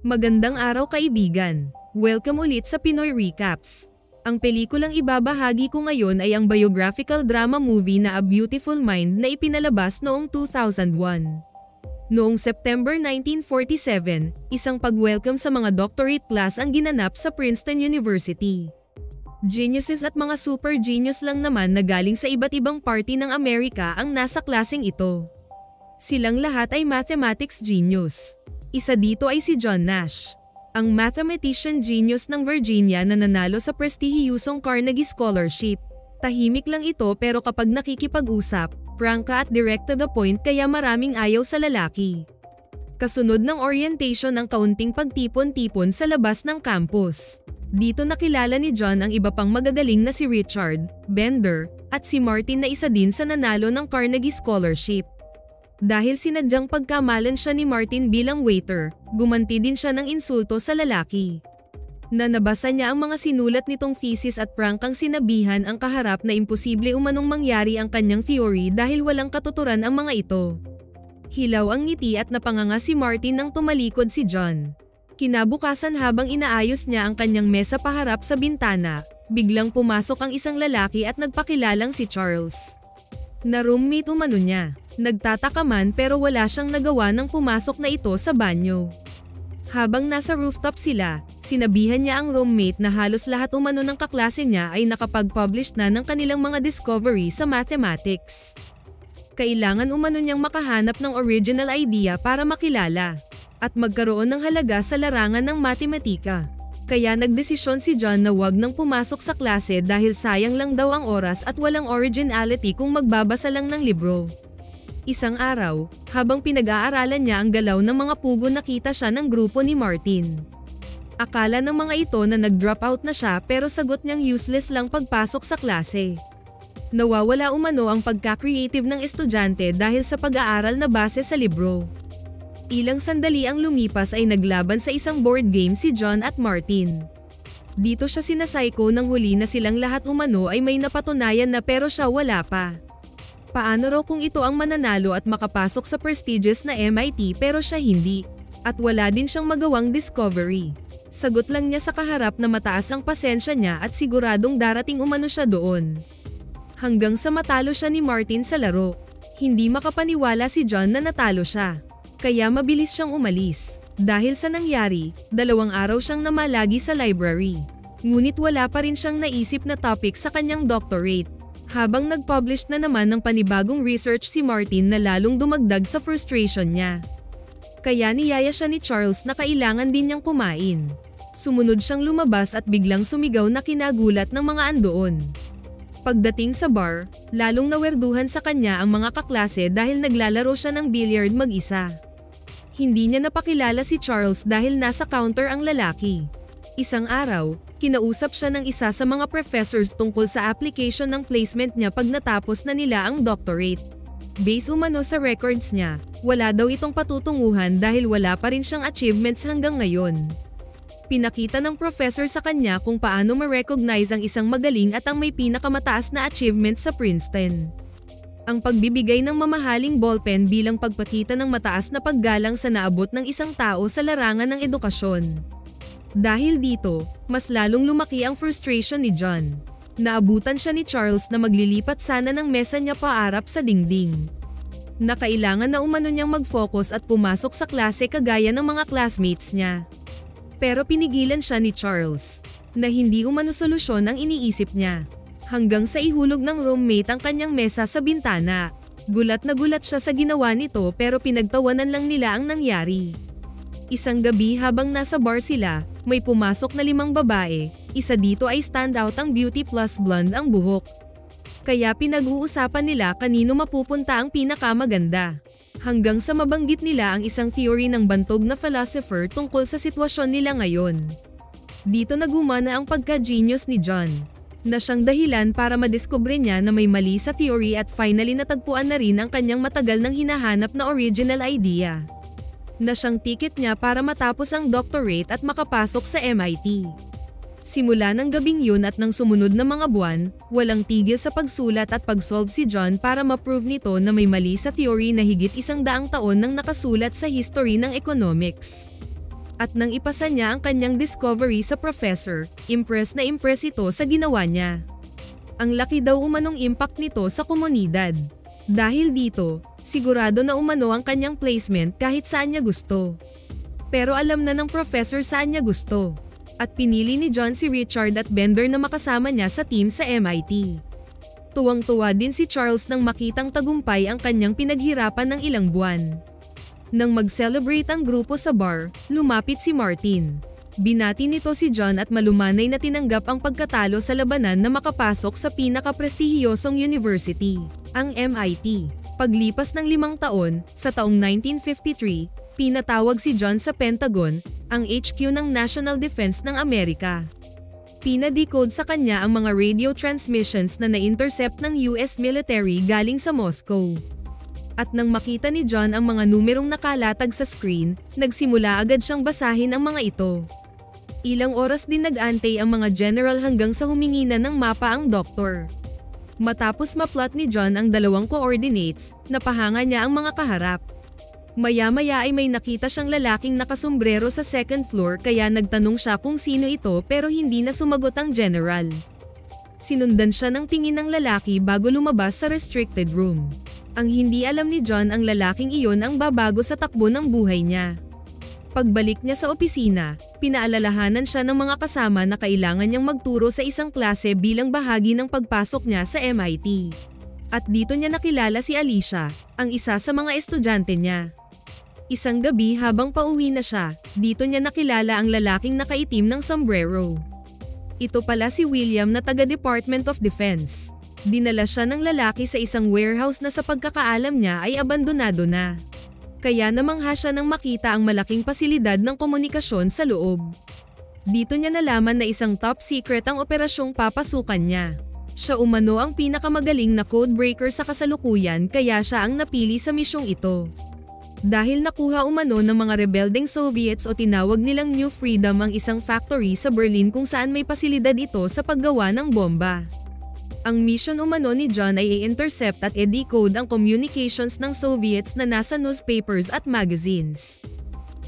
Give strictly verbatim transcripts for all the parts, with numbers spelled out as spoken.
Magandang araw kaibigan! Welcome ulit sa Pinoy Recaps! Ang pelikulang ibabahagi ko ngayon ay ang biographical drama movie na A Beautiful Mind na ipinalabas noong two thousand one. Noong September nineteen forty-seven, isang pag-welcome sa mga doctorate class ang ginanap sa Princeton University. Geniuses at mga super genius lang naman na galing sa iba't ibang party ng Amerika ang nasa klaseng ito. Silang lahat ay mathematics genius. Isa dito ay si John Nash, ang mathematician genius ng Virginia na nanalo sa prestihiyosong Carnegie Scholarship. Tahimik lang ito pero kapag nakikipag-usap, prangka at direct to the point kaya maraming ayaw sa lalaki. Kasunod ng orientation ang kaunting pagtipon-tipon sa labas ng campus. Dito nakilala ni John ang iba pang magagaling na si Richard, Bender, at si Martin na isa din sa nanalo ng Carnegie Scholarship. Dahil sinadyang pagkamalan siya ni Martin bilang waiter, gumanti din siya ng insulto sa lalaki. Nanabasa niya ang mga sinulat nitong thesis at prangkang sinabihan ang kaharap na imposible umanong mangyari ang kanyang theory dahil walang katuturan ang mga ito. Hilaw ang ngiti at napanganga si Martin nang tumalikod si John. Kinabukasan habang inaayos niya ang kanyang mesa paharap sa bintana, biglang pumasok ang isang lalaki at nagpakilalang si Charles. Na roommate umano niya. Nagtatakaman pero wala siyang nagawa nang pumasok na ito sa banyo. Habang nasa rooftop sila, sinabihan niya ang roommate na halos lahat umano ng kaklase niya ay nakapag-publish na ng kanilang mga discovery sa mathematics. Kailangan umano niyang makahanap ng original idea para makilala at magkaroon ng halaga sa larangan ng matematika. Kaya nagdesisyon si John na huwag nang pumasok sa klase dahil sayang lang daw ang oras at walang originality kung magbabasa lang ng libro. Isang araw, habang pinag-aaralan niya ang galaw ng mga pugo nakita siya ng grupo ni Martin. Akala ng mga ito na nag-drop out na siya pero sagot niyang useless lang pagpasok sa klase. Nawawala umano ang pagka-creative ng estudyante dahil sa pag-aaral na base sa libro. Ilang sandali ang lumipas ay naglaban sa isang board game si John at Martin. Dito siya sinasayko ng huli na silang lahat umano ay may napatunayan na pero siya wala pa. Paano raw kung ito ang mananalo at makapasok sa prestigious na M I T pero siya hindi? At wala din siyang magawang discovery. Sagot lang niya sa kaharap na mataas ang pasensya niya at siguradong darating umano siya doon. Hanggang sa matalo siya ni Martin sa laro. Hindi makapaniwala si John na natalo siya. Kaya mabilis siyang umalis. Dahil sa nangyari, dalawang araw siyang namalagi sa library. Ngunit wala pa rin siyang naisip na topic sa kanyang doctorate. Habang nag-publish na naman ng panibagong research si Martin na lalong dumagdag sa frustration niya. Kaya niyaya siya ni Charles na kailangan din niyang kumain. Sumunod siyang lumabas at biglang sumigaw na kinagulat ng mga andoon. Pagdating sa bar, lalong nawerduhan sa kanya ang mga kaklase dahil naglalaro siya ng billiard mag-isa. Hindi niya napakilala si Charles dahil nasa counter ang lalaki. Isang araw, kinausap siya ng isa sa mga professors tungkol sa application ng placement niya pag natapos na nila ang doctorate. Based umano sa records niya, wala daw itong patutunguhan dahil wala pa rin siyang achievements hanggang ngayon. Pinakita ng professor sa kanya kung paano ma-recognize ang isang magaling at ang may pinakamataas na achievement sa Princeton. Ang pagbibigay ng mamahaling ballpen bilang pagpakita ng mataas na paggalang sa naabot ng isang tao sa larangan ng edukasyon. Dahil dito, mas lalong lumaki ang frustration ni John. Naabutan siya ni Charles na maglilipat sana ng mesa niya paarap sa dingding. Nakailangan na umano niyang mag-focus at pumasok sa klase kagaya ng mga classmates niya. Pero pinigilan siya ni Charles, na hindi umano solusyon ang iniisip niya. Hanggang sa ihulog ng roommate ang kanyang mesa sa bintana. Gulat na gulat siya sa ginawa nito pero pinagtawanan lang nila ang nangyari. Isang gabi habang nasa bar sila, may pumasok na limang babae, isa dito ay standout ang beauty plus blonde ang buhok. Kaya pinag-uusapan nila kanino mapupunta ang pinakamaganda. Hanggang sa mabanggit nila ang isang theory ng bantog na philosopher tungkol sa sitwasyon nila ngayon. Dito nagumana ang pagka-genius ni John, na siyang dahilan para madiskubre niya na may mali sa theory at finally natagpuan na rin ang kanyang matagal nang hinahanap na original idea. Na siyang ticket niya para matapos ang doctorate at makapasok sa M I T. Simula ng gabing yun at ng sumunod na mga buwan, walang tigil sa pagsulat at pag-solve si John para ma-prove nito na may mali sa theory na higit isang daang taon nang nakasulat sa history ng economics. at nang ipasa niya ang kanyang discovery sa professor, impressed na impress ito sa ginawa niya. Ang laki daw umanong impact nito sa komunidad. Dahil dito, sigurado na umano ang kanyang placement kahit saan niya gusto. Pero alam na ng professor saan niya gusto. At pinili ni John si Richard at Bender na makasama niya sa team sa M I T. Tuwang-tuwa din si Charles nang makitang tagumpay ang kanyang pinaghirapan ng ilang buwan. Nang mag-celebrate ang grupo sa bar, lumapit si Martin. Binati nito si John at malumanay na tinanggap ang pagkatalo sa labanan na makapasok sa pinakaprestihiyosong university, ang M I T. Paglipas ng limang taon, sa taong nineteen fifty-three, pinatawag si John sa Pentagon, ang H Q ng National Defense ng Amerika. Pinadecode sa kanya ang mga radio transmissions na na-intercept ng U S military galing sa Moscow. At nang makita ni John ang mga numerong nakalatag sa screen, nagsimula agad siyang basahin ang mga ito. Ilang oras din nag-antay ang mga general hanggang sa humingi na ng mapa ang doktor. Matapos maplot ni John ang dalawang coordinates, napahanga niya ang mga kaharap. Maya-maya ay may nakita siyang lalaking nakasombrero sa second floor kaya nagtanong siya kung sino ito pero hindi na sumagot ang general. Sinundan siya ng tingin ng lalaki bago lumabas sa restricted room. Ang hindi alam ni John ang lalaking iyon ang babago sa takbo ng buhay niya. Pagbalik niya sa opisina, pinaalalahanan siya ng mga kasama na kailangan niyang magturo sa isang klase bilang bahagi ng pagpasok niya sa M I T. At dito niya nakilala si Alicia, ang isa sa mga estudyante niya. Isang gabi habang pauwi na siya, dito niya nakilala ang lalaking nakaitim ng sombrero. Ito pala si William na taga Department of Defense. Dinala siya ng lalaki sa isang warehouse na sa pagkakaalam niya ay abandonado na. Kaya namangha siya nang makita ang malaking pasilidad ng komunikasyon sa loob. Dito niya nalaman na isang top secret ang operasyong papasukan niya. Siya umano ang pinakamagaling na codebreaker sa kasalukuyan kaya siya ang napili sa misyong ito. Dahil nakuha umano ng mga rebelding Soviets o tinawag nilang New Freedom ang isang factory sa Berlin kung saan may pasilidad ito sa paggawa ng bomba. Ang mission umano ni John ay i-intercept at i-decode ang communications ng Soviets na nasa newspapers at magazines.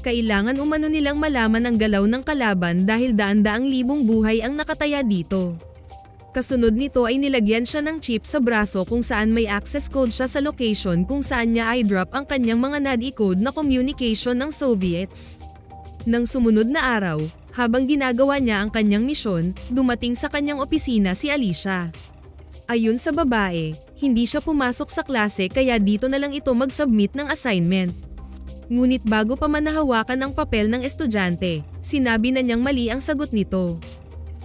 Kailangan umano nilang malaman ang galaw ng kalaban dahil daan-daang libong buhay ang nakataya dito. Kasunod nito ay nilagyan siya ng chip sa braso kung saan may access code siya sa location kung saan niya i-drop ang kanyang mga na-decode na communication ng Soviets. Nang sumunod na araw, habang ginagawa niya ang kanyang misyon, dumating sa kanyang opisina si Alicia. Ayon sa babae, hindi siya pumasok sa klase kaya dito na lang ito mag-submit ng assignment. Ngunit bago pa man nahawakan ang papel ng estudyante, sinabi na niyang mali ang sagot nito.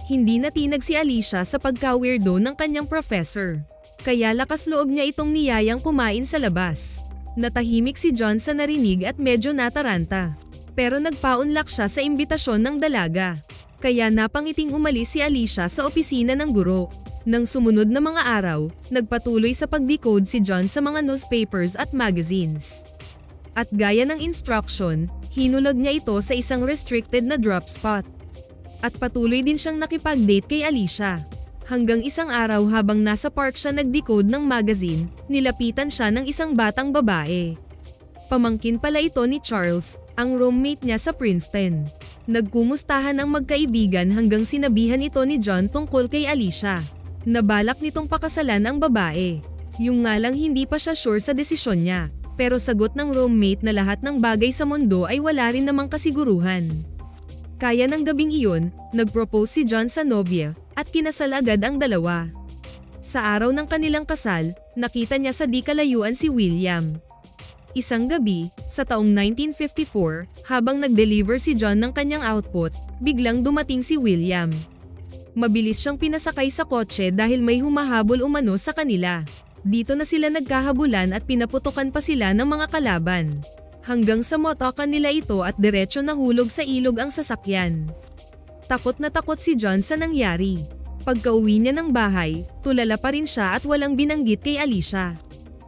Hindi natinag si Alicia sa pagka-weirdo ng kanyang professor. Kaya lakas loob niya itong niyayang kumain sa labas. Natahimik si John sa narinig at medyo nataranta. Pero nagpaunlak siya sa imbitasyon ng dalaga. Kaya napangiting umalis si Alicia sa opisina ng guro. Nang sumunod na mga araw, nagpatuloy sa pag-decode si John sa mga newspapers at magazines. At gaya ng instruction, hinulog niya ito sa isang restricted na drop spot. At patuloy din siyang nakipag-date kay Alicia. Hanggang isang araw habang nasa park siya nag-decode ng magazine, nilapitan siya ng isang batang babae. Pamangkin pala ito ni Charles, ang roommate niya sa Princeton. Nagkumustahan ang magkaibigan hanggang sinabihan ito ni John tungkol kay Alicia. Nabalak nitong pakasalan ang babae. Yung nga lang hindi pa siya sure sa desisyon niya, pero sagot ng roommate na lahat ng bagay sa mundo ay wala rin namang kasiguruhan. Kaya ng gabing iyon, nagpropose si John sa nobya at kinasal agad ang dalawa. Sa araw ng kanilang kasal, nakita niya sa di kalayuan si William. Isang gabi, sa taong nineteen fifty-four, habang nag-deliver si John ng kanyang output, biglang dumating si William. Mabilis siyang pinasakay sa kotse dahil may humahabol umano sa kanila. Dito na sila nagkahabulan at pinaputokan pa sila ng mga kalaban. Hanggang sa motokan nila ito at diretso nahulog sa ilog ang sasakyan. Takot na takot si John sa nangyari. Pagka-uwi niya ng bahay, tulala pa rin siya at walang binanggit kay Alicia.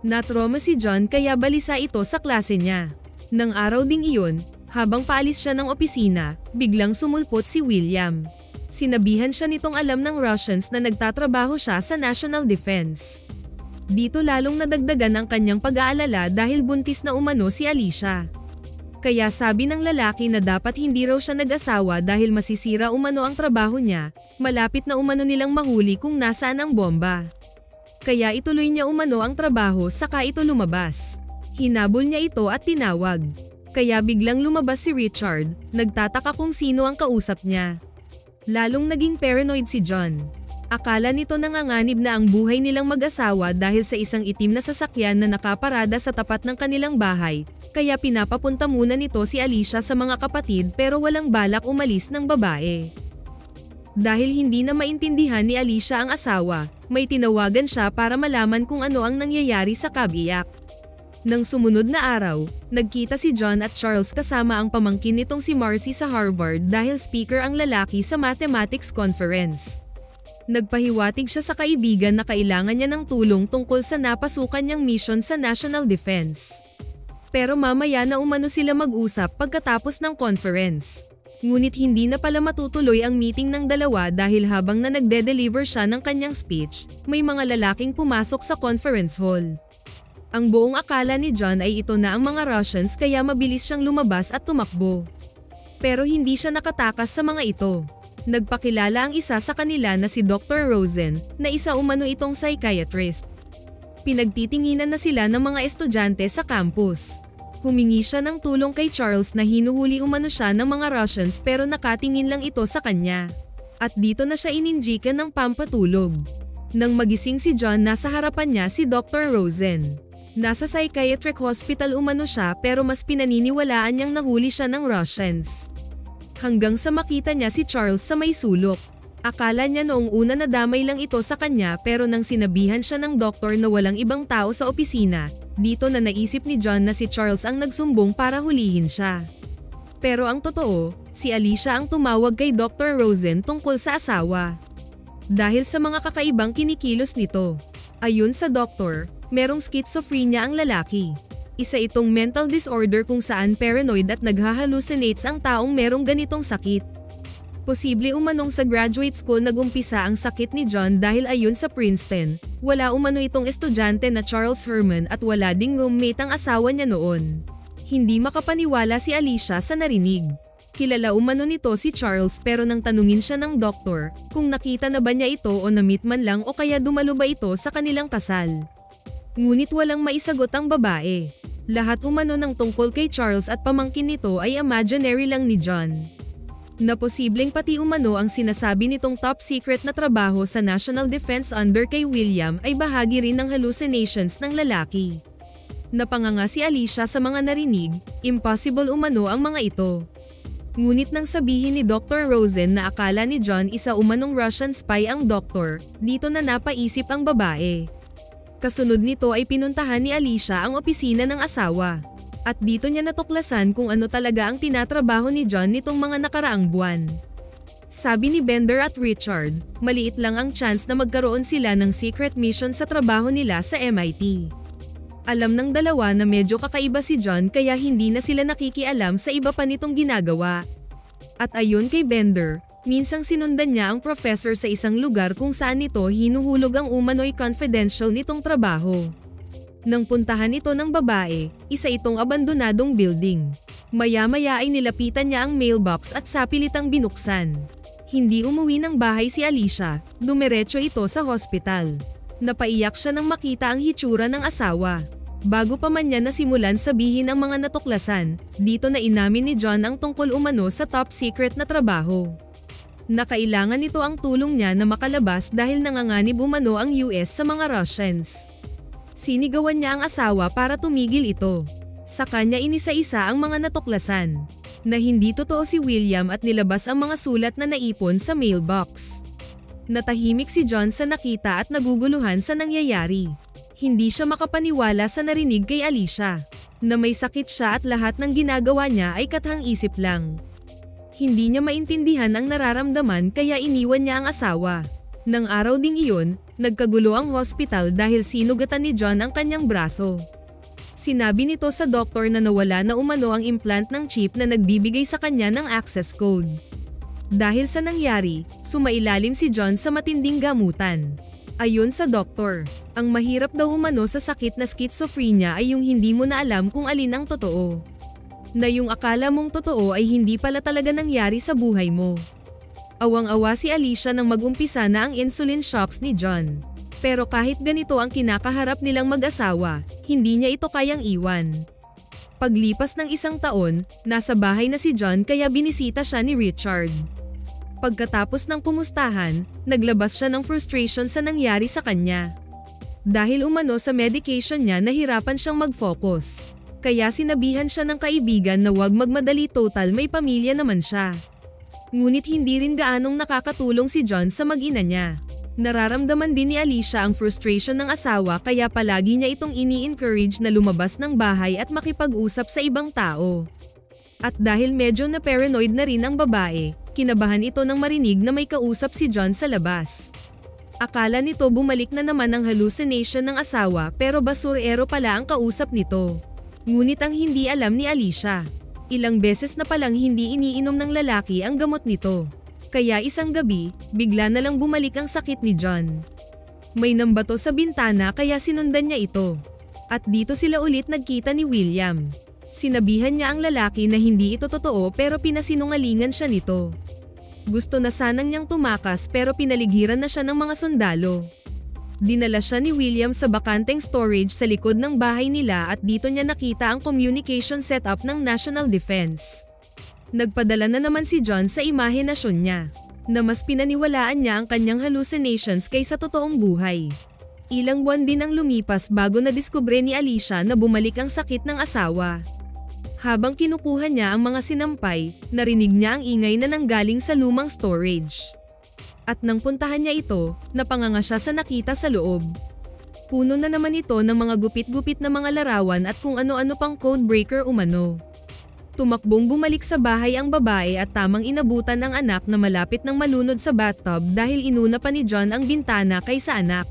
Natroma si John kaya balisa ito sa klase niya. Nang araw ding iyon, habang paalis siya ng opisina, biglang sumulpot si William. Sinabihan siya nitong alam ng Russians na nagtatrabaho siya sa National Defense. Dito lalong nadagdagan ang kanyang pag-aalala dahil buntis na umano si Alicia. kaya sabi ng lalaki na dapat hindi raw siya nag-asawa dahil masisira umano ang trabaho niya, malapit na umano nilang mahuli kung nasaan ang bomba. Kaya ituloy niya umano ang trabaho saka ito lumabas. Hinabol niya ito at tinawag. Kaya biglang lumabas si Richard, nagtataka kung sino ang kausap niya. Lalong naging paranoid si John. Akala nito nanganganib na ang buhay nilang mag-asawa dahil sa isang itim na sasakyan na nakaparada sa tapat ng kanilang bahay, kaya pinapapunta muna nito si Alicia sa mga kapatid pero walang balak umalis ng babae. Dahil hindi na maintindihan ni Alicia ang asawa, may tinawagan siya para malaman kung ano ang nangyayari sa kabiyak. Nang sumunod na araw, nagkita si John at Charles kasama ang pamangkin nitong si Marcy sa Harvard dahil speaker ang lalaki sa mathematics conference. Nagpahiwatig siya sa kaibigan na kailangan niya ng tulong tungkol sa napasukan niyang mission sa National Defense. Pero mamaya na umano sila mag-usap pagkatapos ng conference. Ngunit hindi na pala matutuloy ang meeting ng dalawa dahil habang na nagde-deliver siya ng kanyang speech, may mga lalaking pumasok sa conference hall. Ang buong akala ni John ay ito na ang mga Russians kaya mabilis siyang lumabas at tumakbo. Pero hindi siya nakatakas sa mga ito. Nagpakilala ang isa sa kanila na si Doctor Rosen, na isa umano itong psychiatrist. Pinagtitinginan na sila ng mga estudyante sa campus. Humingi siya ng tulong kay Charles na hinuhuli umano siya ng mga Russians pero nakatingin lang ito sa kanya. At dito na siya inindikan ng pampatulog. Nang magising si John, nasa harapan niya si Doctor Rosen. Nasa psychiatric hospital umano siya pero mas pinaniniwalaan niyang nahuli siya ng Russians. Hanggang sa makita niya si Charles sa may sulok. Akala niya noong una na damay lang ito sa kanya pero nang sinabihan siya ng doktor na walang ibang tao sa opisina, dito na naisip ni John na si Charles ang nagsumbong para hulihin siya. Pero ang totoo, si Alicia ang tumawag kay Doctor Rosen tungkol sa asawa. Dahil sa mga kakaibang kinikilos nito. Ayon sa doktor, merong schizophrenia ang lalaki. Isa itong mental disorder kung saan paranoid at naghahallucinates ang taong merong ganitong sakit. Posible umanong sa graduate school nagumpisa ang sakit ni John dahil ayon sa Princeton, wala umano itong estudyante na Charles Herman at wala ding roommate ang asawa niya noon. Hindi makapaniwala si Alicia sa narinig. Kilala umano nito si Charles pero nang tanungin siya ng doktor kung nakita na ba niya ito o na-meet man lang o kaya dumalo ba ito sa kanilang kasal. Ngunit walang maisagot ang babae. Lahat umano ng tungkol kay Charles at pamangkin nito ay imaginary lang ni John. Naposibleng pati umano ang sinasabi nitong top secret na trabaho sa National Defense under kay William ay bahagi rin ng hallucinations ng lalaki. Napanganga si Alicia sa mga narinig, impossible umano ang mga ito. Ngunit nang sabihin ni Doctor Rosen na akala ni John isa umanong Russian spy ang doktor, dito na napaisip ang babae. Kasunod nito ay pinuntahan ni Alicia ang opisina ng asawa. At dito niya natuklasan kung ano talaga ang tinatrabaho ni John nitong mga nakaraang buwan. Sabi ni Bender at Richard, maliit lang ang chance na magkaroon sila ng secret mission sa trabaho nila sa M I T. Alam ng dalawa na medyo kakaiba si John kaya hindi na sila nakikialam sa iba pa nitong ginagawa. At ayon kay Bender, minsang sinundan niya ang professor sa isang lugar kung saan nito hinuhulog ang umano'y confidential nitong trabaho. Nang puntahan ito ng babae, isa itong abandonadong building. Maya-maya ay nilapitan niya ang mailbox at sapilitang binuksan. Hindi umuwi ng bahay si Alicia, dumiretso ito sa hospital. Napaiyak siya nang makita ang hitsura ng asawa. Bago pa man niya nasimulan sabihin ang mga natuklasan, dito na inamin ni John ang tungkol umano sa top secret na trabaho. Nakailangan nito ang tulong niya na makalabas dahil nanganganib umano ang U S sa mga Russians. Sinigawan niya ang asawa para tumigil ito. Sa kanya inisa-isa ang mga natuklasan. Na hindi totoo si William at nilabas ang mga sulat na naipon sa mailbox. Natahimik si John sa nakita at naguguluhan sa nangyayari. Hindi siya makapaniwala sa narinig kay Alicia. Na may sakit siya at lahat ng ginagawa niya ay kathang-isip lang. Hindi niya maintindihan ang nararamdaman kaya iniwan niya ang asawa. Nang araw ding iyon, nagkagulo ang hospital dahil sinugatan ni John ang kanyang braso. Sinabi nito sa doktor na nawala na umano ang implant ng chip na nagbibigay sa kanya ng access code. Dahil sa nangyari, sumailalim si John sa matinding gamutan. Ayon sa doktor, ang mahirap daw umano sa sakit na schizophrenia ay yung hindi mo na alam kung alin ang totoo. na yung akala mong totoo ay hindi pala talaga nangyari sa buhay mo. Awang-awa si Alicia nang magumpisa na ang insulin shocks ni John. Pero kahit ganito ang kinakaharap nilang mag-asawa, hindi niya ito kayang iwan. Paglipas ng isang taon, nasa bahay na si John kaya binisita siya ni Richard. Pagkatapos ng kumustahan, naglabas siya ng frustration sa nangyari sa kanya. Dahil umano sa medication niya, nahirapan siyang mag-focus. Kaya sinabihan siya ng kaibigan na huwag magmadali, total may pamilya naman siya. Ngunit hindi rin gaanong nakakatulong si John sa mag-ina niya. Nararamdaman din ni Alicia ang frustration ng asawa kaya palagi niya itong ini-encourage na lumabas ng bahay at makipag-usap sa ibang tao. At dahil medyo na-paranoid na rin ang babae, kinabahan ito ng marinig na may kausap si John sa labas. Akala nito bumalik na naman ang hallucination ng asawa pero basurero pala ang kausap nito. Ngunit ang hindi alam ni Alicia, ilang beses na palang hindi iniinom ng lalaki ang gamot nito. Kaya isang gabi, bigla na lang bumalik ang sakit ni John. May nambato sa bintana kaya sinundan niya ito. At dito sila ulit nagkita ni William. Sinabihan niya ang lalaki na hindi ito totoo pero pinasinungalingan siya nito. Gusto na sanang niyang tumakas pero pinaligiran na siya ng mga sundalo. Dinala siya ni William sa bakanteng storage sa likod ng bahay nila at dito niya nakita ang communication setup ng National Defense. Nagpadala na naman si John sa imahinasyon niya, na mas pinaniwalaan niya ang kanyang hallucinations kaysa totoong buhay. Ilang buwan din ang lumipas bago nadiskubre ni Alicia na bumalik ang sakit ng asawa. Habang kinukuha niya ang mga sinampay, narinig niya ang ingay na nanggaling sa lumang storage. At nang puntahan niya ito, napanganga siya sa nakita sa loob. Puno na naman ito ng mga gupit-gupit na mga larawan at kung ano-ano pang codebreaker umano. Tumakbong bumalik sa bahay ang babae at tamang inabutan ang anak na malapit ng malunod sa bathtub dahil inuna pa ni John ang bintana kaysa anak.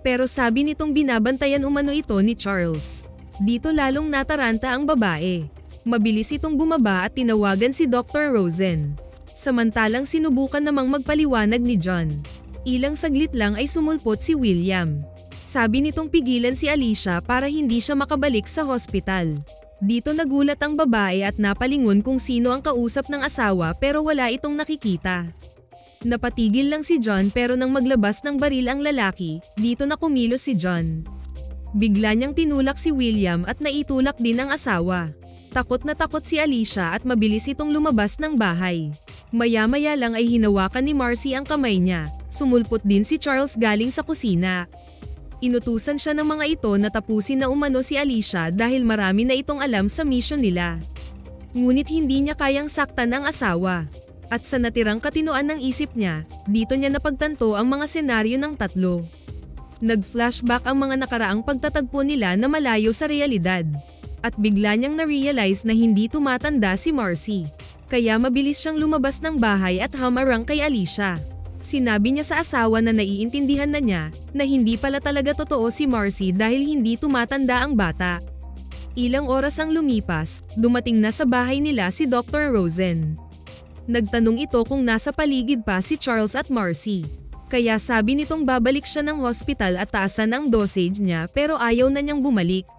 Pero sabi nitong binabantayan umano ito ni Charles. Dito lalong nataranta ang babae. Mabilis itong bumaba at tinawagan si Doctor Rosen. Samantalang sinubukan namang magpaliwanag ni John. Ilang saglit lang ay sumulpot si William. Sabi nitong pigilan si Alicia para hindi siya makabalik sa hospital. Dito nagulat ang babae at napalingon kung sino ang kausap ng asawa pero wala itong nakikita. Napatigil lang si John pero nang maglabas ng baril ang lalaki, dito na kumilos si John. Bigla niyang tinulak si William at naitulak din ang asawa. Takot na takot si Alicia at mabilis itong lumabas ng bahay. Maya-maya lang ay hinawakan ni Marcy ang kamay niya, sumulpot din si Charles galing sa kusina. Inutusan siya ng mga ito na tapusin na umano si Alicia dahil marami na itong alam sa mission nila. Ngunit hindi niya kayang saktan ang asawa. At sa natirang katinoan ng isip niya, dito niya napagtanto ang mga senaryo ng tatlo. Nag-flashback ang mga nakaraang pagtatagpo nila na malayo sa realidad. At bigla niyang na-realize na hindi tumatanda si Marcy. Kaya mabilis siyang lumabas ng bahay at hamarang kay Alicia. Sinabi niya sa asawa na naiintindihan na niya na hindi pala talaga totoo si Marcy dahil hindi tumatanda ang bata. Ilang oras ang lumipas, dumating na sa bahay nila si Doctor Rosen. Nagtanong ito kung nasa paligid pa si Charles at Marcy. Kaya sabi nitong babalik siya ng hospital at taasan ang dosage niya pero ayaw na niyang bumalik.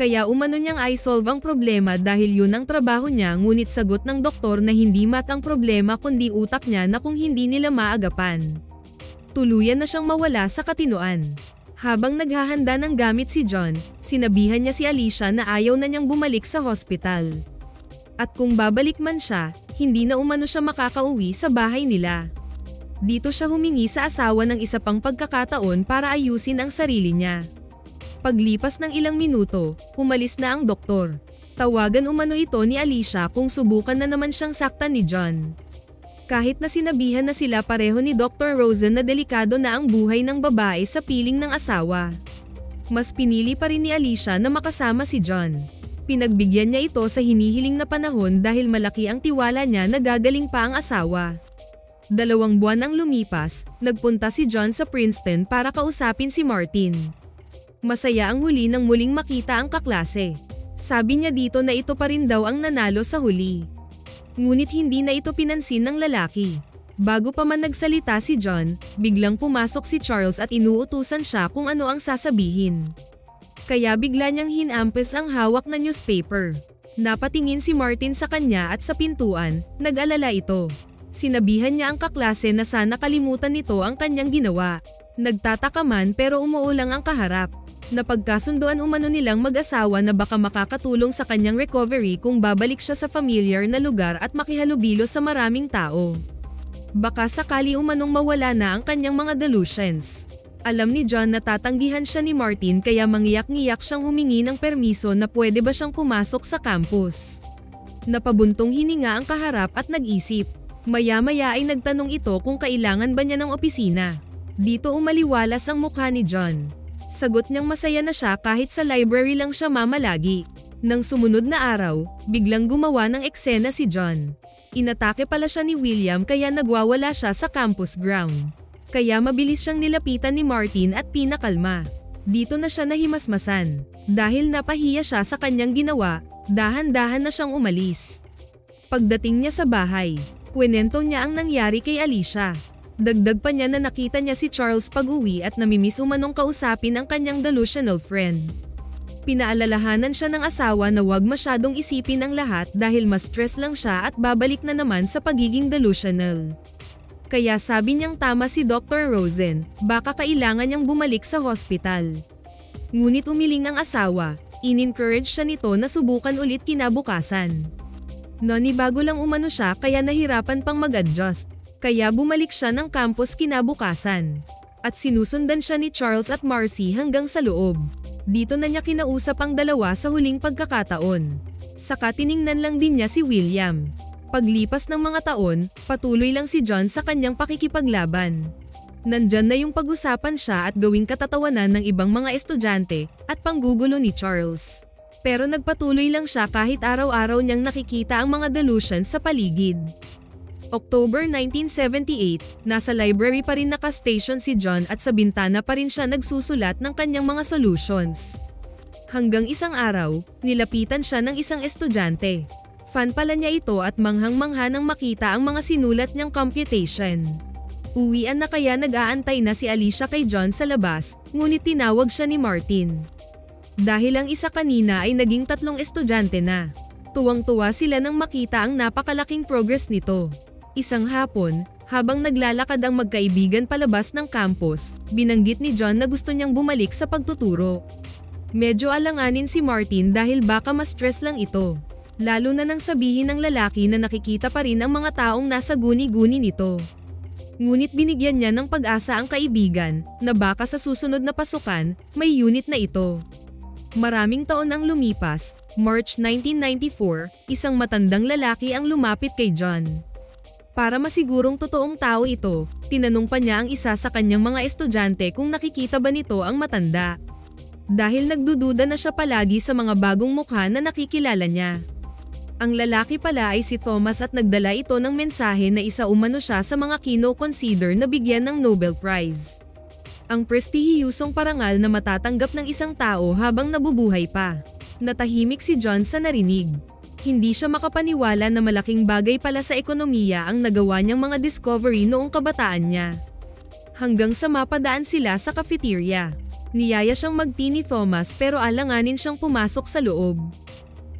Kaya umano niyang i-solve ang problema dahil yun ang trabaho niya, ngunit sagot ng doktor na hindi matang problema kundi utak niya na kung hindi nila maagapan, tuluyan na siyang mawala sa katinoan. Habang naghahanda ng gamit si John, sinabihan niya si Alicia na ayaw na niyang bumalik sa hospital. At kung babalik man siya, hindi na umano siya makakauwi sa bahay nila. Dito siya humingi sa asawa ng isa pang pagkakataon para ayusin ang sarili niya. Paglipas ng ilang minuto, umalis na ang doktor. Tawagan umano ito ni Alicia kung subukan na naman siyang saktan ni John. Kahit na sinabihan na sila pareho ni Doctor Rosen na delikado na ang buhay ng babae sa piling ng asawa, mas pinili pa rin ni Alicia na makasama si John. Pinagbigyan niya ito sa hinihiling na panahon dahil malaki ang tiwala niya na gagaling pa ang asawa. Dalawang buwan ang lumipas, nagpunta si John sa Princeton para kausapin si Martin. Masaya ang huli nang muling makita ang kaklase. Sabi niya dito na ito pa rin daw ang nanalo sa huli. Ngunit hindi na ito pinansin ng lalaki. Bago pa man nagsalita si John, biglang pumasok si Charles at inuutusan siya kung ano ang sasabihin. Kaya bigla niyang hinampes ang hawak na newspaper. Napatingin si Martin sa kanya at sa pintuan, nag-alala ito. Sinabihan niya ang kaklase na sana kalimutan nito ang kanyang ginawa. Nagtatakaman pero umuulang ang kaharap. Napagkasundoan umano nilang mag-asawa na baka makakatulong sa kanyang recovery kung babalik siya sa familiar na lugar at makihalubilo sa maraming tao. Baka sakali umanong mawala na ang kanyang mga delusions. Alam ni John na tatanggihan siya ni Martin kaya mangiyak-ngiyak siyang humingi ng permiso na pwede ba siyang pumasok sa campus. Napabuntong hininga ang kaharap at nag-isip. Maya-maya ay nagtanong ito kung kailangan ba niya ng opisina. Dito umaliwalas ang mukha ni John. Sagot niyang masaya na siya kahit sa library lang siya mamalagi. Nang sumunod na araw, biglang gumawa ng eksena si John. Inatake pala siya ni William kaya nagwawala siya sa campus ground. Kaya mabilis siyang nilapitan ni Martin at pinakalma. Dito na siya nahimasmasan. Dahil napahiya siya sa kanyang ginawa, dahan-dahan na siyang umalis. Pagdating niya sa bahay, kwento niya ang nangyari kay Alicia. Dagdag pa niya na nakita niya si Charles pag-uwi at namimiss umanong kausapin ang kanyang delusional friend. Pinaalalahanan siya ng asawa na huwag masyadong isipin ang lahat dahil mas stress lang siya at babalik na naman sa pagiging delusional. Kaya sabi niyang tama si Doctor Rosen, baka kailangan niyang bumalik sa hospital. Ngunit umiling ang asawa, in-encourage siya nito na subukan ulit kinabukasan. Nanibago lang umano siya kaya nahirapan pang mag-adjust. Kaya bumalik siya ng campus kinabukasan. At sinusundan siya ni Charles at Marcy hanggang sa loob. Dito na niya kinausap ang dalawa sa huling pagkakataon. Saka tiningnan lang din niya si William. Paglipas ng mga taon, patuloy lang si John sa kanyang pakikipaglaban. Nandyan na yung pag-usapan siya at gawing katatawanan ng ibang mga estudyante at panggugulo ni Charles. Pero nagpatuloy lang siya kahit araw-araw niyang nakikita ang mga delusions sa paligid. October nineteen seventy-eight, nasa library pa rin nakastation si John at sa bintana pa rin siya nagsusulat ng kanyang mga solutions. Hanggang isang araw, nilapitan siya ng isang estudyante. Fan pala niya ito at manghang-mangha nang makita ang mga sinulat niyang computation. Uwian na kaya nag-aantay na si Alicia kay John sa labas, ngunit tinawag siya ni Martin. Dahil ang isa kanina ay naging tatlong estudyante na. Tuwang-tuwa sila nang makita ang napakalaking progress nito. Isang hapon, habang naglalakad ang magkaibigan palabas ng campus, binanggit ni John na gusto niyang bumalik sa pagtuturo. Medyo alanganin si Martin dahil baka ma-stress lang ito. Lalo na nang sabihin ng lalaki na nakikita pa rin ang mga taong nasa guni-guni nito. Ngunit binigyan niya ng pag-asa ang kaibigan na baka sa susunod na pasukan, may unit na ito. Maraming taon ang lumipas, March nineteen ninety-four, isang matandang lalaki ang lumapit kay John. Para masigurong totoong tao ito, tinanong pa niya ang isa sa kanyang mga estudyante kung nakikita ba nito ang matanda. Dahil nagdududa na siya palagi sa mga bagong mukha na nakikilala niya. Ang lalaki pala ay si Thomas at nagdala ito ng mensahe na isa umano siya sa mga kino-consider na bigyan ng Nobel Prize. Ang prestihiyusong parangal na matatanggap ng isang tao habang nabubuhay pa. Natahimik si John sa narinig. Hindi siya makapaniwala na malaking bagay pala sa ekonomiya ang nagawa niyang mga discovery noong kabataan niya. Hanggang sa mapadaan sila sa cafeteria. Niyaya siyang mag-tea ni Thomas pero alanganin siyang pumasok sa loob.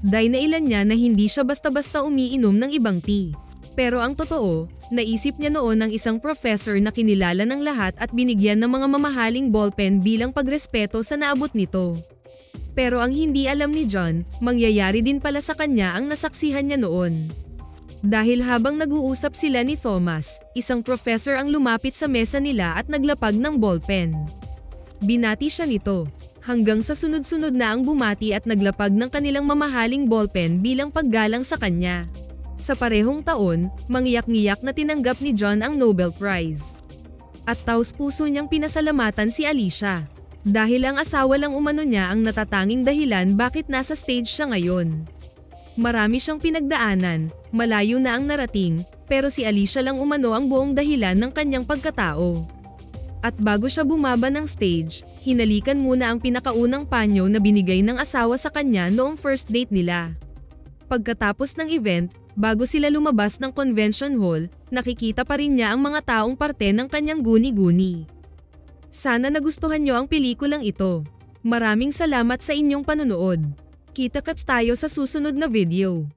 Dainailan niya na hindi siya basta-basta umiinom ng ibang tea. Pero ang totoo, naisip niya noon ng isang professor na kinilala ng lahat at binigyan ng mga mamahaling ballpen bilang pagrespeto sa naabot nito. Pero ang hindi alam ni John, mangyayari din pala sa kanya ang nasaksihan niya noon. Dahil habang nag-uusap sila ni Thomas, isang professor ang lumapit sa mesa nila at naglapag ng ballpen. Binati siya nito, hanggang sa sunod-sunod na ang bumati at naglapag ng kanilang mamahaling ballpen bilang paggalang sa kanya. Sa parehong taon, mangiyak-ngiyak na tinanggap ni John ang Nobel Prize. At taos-puso niyang pinasalamatan si Alicia. Dahil ang asawa lang umano niya ang natatanging dahilan bakit nasa stage siya ngayon. Marami siyang pinagdaanan, malayo na ang narating, pero si Alicia lang umano ang buong dahilan ng kanyang pagkatao. At bago siya bumaba ng stage, hinalikan muna ang pinakaunang panyo na binigay ng asawa sa kanya noong first date nila. Pagkatapos ng event, bago sila lumabas ng convention hall, nakikita pa rin niya ang mga taong parte ng kanyang guni-guni. Sana nagustuhan niyo ang pelikulang ito. Maraming salamat sa inyong panonood. Kita-kats tayo sa susunod na video.